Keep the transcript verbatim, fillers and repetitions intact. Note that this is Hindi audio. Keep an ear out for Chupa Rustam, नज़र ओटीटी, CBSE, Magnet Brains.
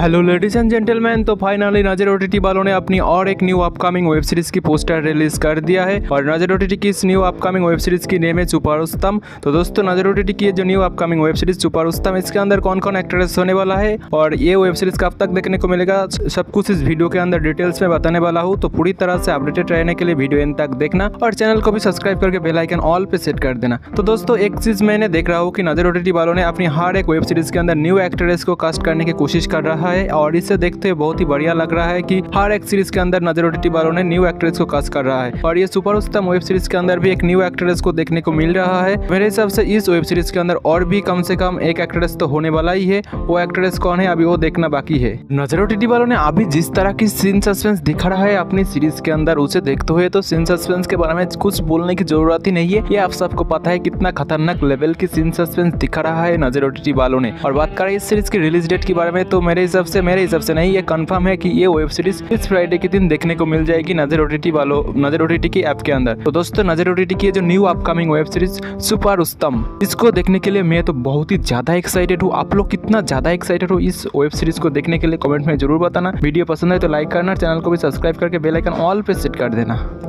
हेलो लेडीज एंड जेंटलमैन, तो फाइनली नज़र ओटीटी वालों ने अपनी और एक न्यू अपकमिंग वेब सीरीज की पोस्टर रिलीज कर दिया है। और नज़र ओटीटी की इस न्यू अपकमिंग वेब सीरीज की नेम है चुपा रुस्तम। तो दोस्तों, नज़र ओटीटी की जो new upcoming web series Chupa Rustam, इसके अंदर कौन कौन एक्ट्रेस होने वाला है और ये वेब सीरीज कब तक देखने को मिलेगा, सब कुछ इस वीडियो के अंदर डिटेल्स में बताने वाला हूँ। तो पूरी तरह से अपडेटेड रहने के लिए वीडियो एंड तक देखना और चैनल को भी सब्सक्राइब करके बेल आइकन ऑल पे सेट कर देना। तो दोस्तों, एक चीज मैंने देख रहा हूँ कि नज़र ओटीटी वालों ने अपनी हर एक वेब सीरीज के अंदर न्यू एक्ट्रेस को कास्ट करने की कोशिश कर रहा है है और इसे देखते हुए बहुत ही बढ़िया लग रहा है कि हर एक सीरीज के अंदर नज़र ओटीटी वालों ने न्यू एक्ट्रेस को कास्ट कर रहा है। और ये चुपा रुस्तम वेब सीरीज के अंदर भी एक न्यू एक्ट्रेस को देखने को मिल रहा है। मेरे हिसाब से इस वेब सीरीज के अंदर और भी कम से कम एक एक्ट्रेस तो होने वाला ही है। वो एक्ट्रेस कौन है अभी वो देखना बाकी है। नज़र ओटीटी वालों ने अभी जिस तरह की सीन सस्पेंस दिखा रहा है अपनी सीरीज के अंदर, उसे देखते हुए तो सीन सस्पेंस के बारे में कुछ बोलने की जरूरत ही नहीं है। ये आप सबको पता है कितना खतरनाक लेवल की सीन सस्पेंस दिखा रहा है नज़र ओटीटी वालों ने। और बात करें इस सीरीज की रिलीज डेट के बारे में, तो मेरे हिसाब से मेरे हिसाब से नहीं, ये कंफर्म है कि ये वेब सीरीज इस फ्राइडे के दिन देखने को मिल जाएगी नज़र ओटीटी वालों नज़र ओटीटी की ऐप के अंदर। तो दोस्तों, नज़र ओटीटी की जो new upcoming web series Chupa Rustam, इसको देखने के लिए मैं तो बहुत ही ज्यादा एक्साइटेड हूँ। आप लोग कितना ज्यादा एक्साइटेड हो इस वेब सीरीज को देखने के लिए कमेंट में जरूर बताना। वीडियो पसंद है तो लाइक करना, चैनल को भी सब्सक्राइब करके बेल आइकन ऑल पे सेट कर देना।